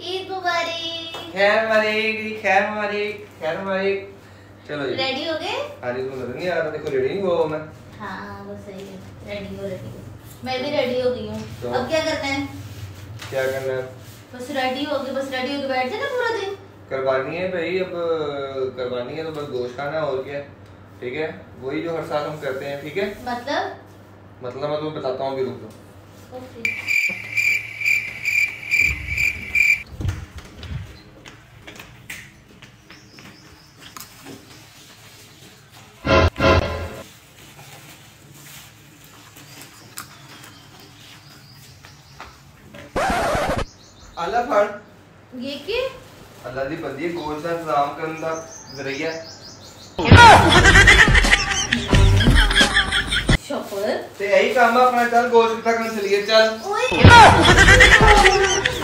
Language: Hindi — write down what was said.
ईद मुबारक। खैर मुबारक, खैर मुबारक, खैर मुबारक। चलो जी रेडी हो गए? अरे तुम लग नहीं आ रहा, देखो रेडी नहीं हुआ मैं। हां वो सही है, रेडी हो रेडी। मैं भी रेडी हो गई हूं। तो अब क्या करना है? क्या करना है? बस रेडी हो गए, बस रेडी होके बैठ जाना पूरा दिन। करवानी है भाई, अब करवानी है तो बस गोश्त खाना और क्या। ठीक है वही जो हर साल हम करते हैं। ठीक है मतलब मैं तुम्हें बताता हूँ, रुक दो। अल्लाह फाड़ ये के अल्लाह दी बंदी गोश्त का इंतजाम करने का जरिया। शफर ते यही काम अपना, चल गोश्त तक चलिए, चल।